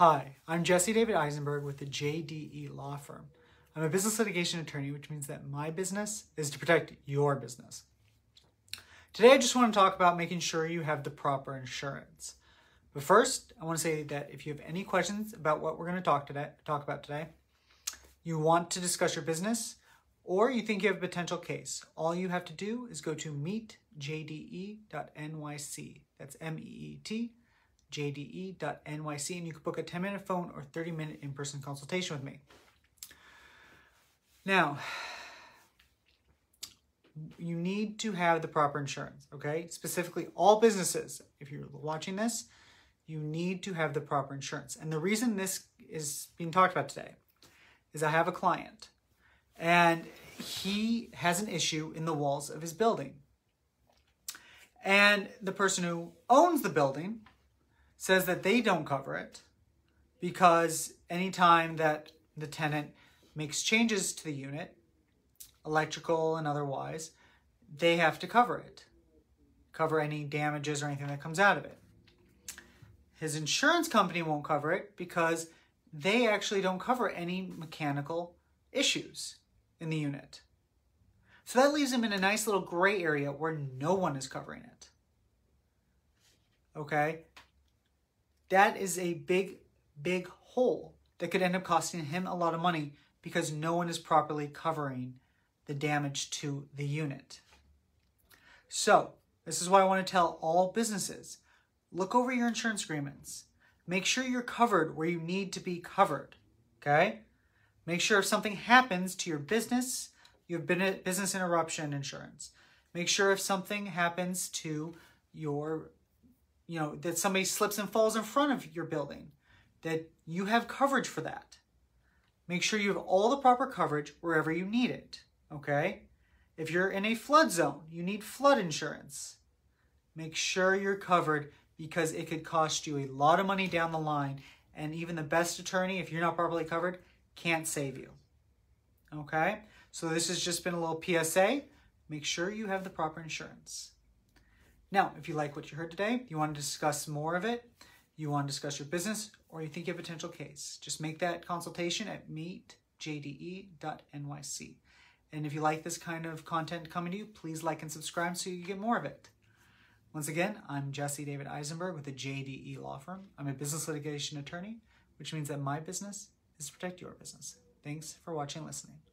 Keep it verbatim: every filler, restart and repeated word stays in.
Hi, I'm Jesse David Eisenberg with the J D E Law Firm. I'm a business litigation attorney, which means that my business is to protect your business. Today, I just want to talk about making sure you have the proper insurance. But first, I want to say that if you have any questions about what we're going to talk today, talk about today, you want to discuss your business, or you think you have a potential case, all you have to do is go to meet J D E dot N Y C. That's M E E T. J D E dot N Y C, and you can book a ten minute phone or thirty minute in-person consultation with me. Now, you need to have the proper insurance, okay? Specifically, all businesses, if you're watching this, you need to have the proper insurance. And the reason this is being talked about today is I have a client, and he has an issue in the walls of his building. And the person who owns the building says that they don't cover it because anytime that the tenant makes changes to the unit, electrical and otherwise, they have to cover it, cover any damages or anything that comes out of it. His insurance company won't cover it because they actually don't cover any mechanical issues in the unit. So that leaves him in a nice little gray area where no one is covering it, okay? That is a big, big hole that could end up costing him a lot of money because no one is properly covering the damage to the unit. So this is why I want to tell all businesses, look over your insurance agreements. Make sure you're covered where you need to be covered, okay? Make sure if something happens to your business, you have business interruption insurance. Make sure if something happens to your you know, that somebody slips and falls in front of your building, that you have coverage for that. Make sure you have all the proper coverage wherever you need it, okay? If you're in a flood zone, you need flood insurance. Make sure you're covered because it could cost you a lot of money down the line, and even the best attorney, if you're not properly covered, can't save you, okay? So this has just been a little P S A. Make sure you have the proper insurance. Now, if you like what you heard today, you want to discuss more of it, you want to discuss your business, or you think you have a potential case, just make that consultation at meet J D E dot N Y C. And if you like this kind of content coming to you, please like and subscribe so you get more of it. Once again, I'm Jesse David Eisenberg with the J D E Law Firm. I'm a business litigation attorney, which means that my business is to protect your business. Thanks for watching and listening.